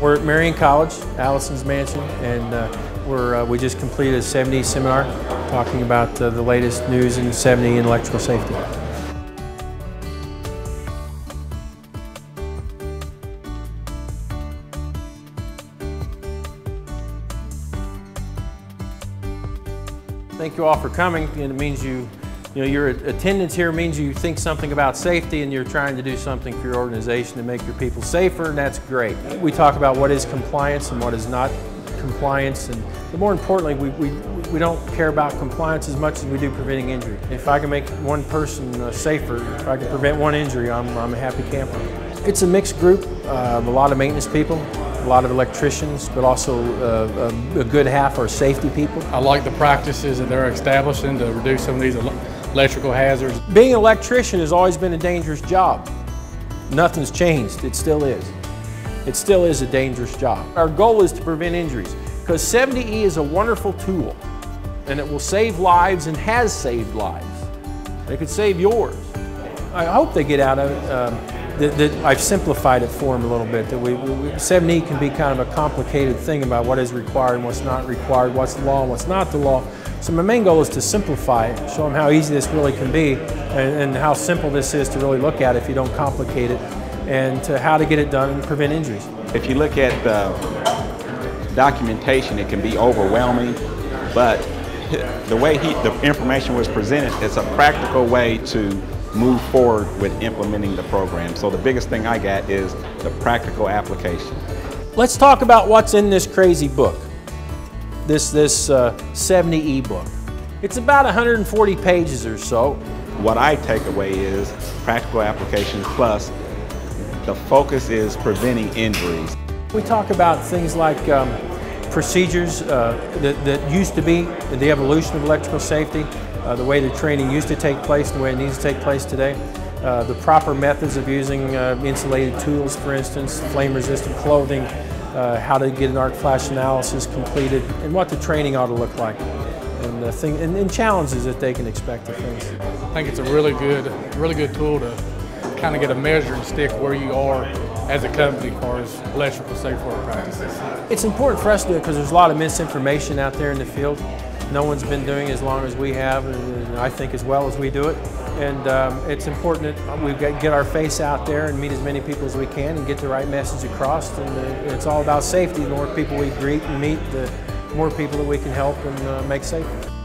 We're at Marion College, Allison's Mansion, and we just completed a 70E seminar talking about the latest news in 70E and electrical safety. Thank you all for coming, and it means you know, your attendance here means you think something about safety and you're trying to do something for your organization to make your people safer, and that's great. We talk about what is compliance and what is not compliance, and more importantly, we don't care about compliance as much as we do preventing injury. If I can make one person safer, if I can prevent one injury, I'm a happy camper. It's a mixed group, a lot of maintenance people, a lot of electricians, but also a good half are safety people. I like the practices that they're establishing to reduce some of these electrical hazards. Being an electrician has always been a dangerous job. Nothing's changed, it still is. It still is a dangerous job. Our goal is to prevent injuries, because 70E is a wonderful tool, and it will save lives and has saved lives. It could save yours. I hope they get out of it. I've simplified it for them a little bit, that 70E can be kind of a complicated thing about what is required and what's not required, what's the law and what's not the law. So my main goal is to simplify it, show them how easy this really can be, and how simple this is to really look at if you don't complicate it, and to how to get it done and prevent injuries. If you look at the documentation, it can be overwhelming, but the way the information was presented, it's a practical way to move forward with implementing the program. So the biggest thing I got is the practical application. Let's talk about what's in this crazy book. This 70E book. It's about 140 pages or so. What I take away is practical application, plus the focus is preventing injuries. We talk about things like procedures that used to be, the evolution of electrical safety, the way the training used to take place, the way it needs to take place today, the proper methods of using insulated tools, for instance, flame-resistant clothing, how to get an arc flash analysis completed, and what the training ought to look like, and the challenges that they can expect of things. I think it's a really good tool to kind of get a measuring stick where you are as a company as far as electrical safety practices. It's important for us to do it because there's a lot of misinformation out there in the field. No one's been doing it as long as we have, and I think as well as we do it. And it's important that we get our face out there and meet as many people as we can and get the right message across. And it's all about safety. The more people we greet and meet, the more people that we can help and make safer.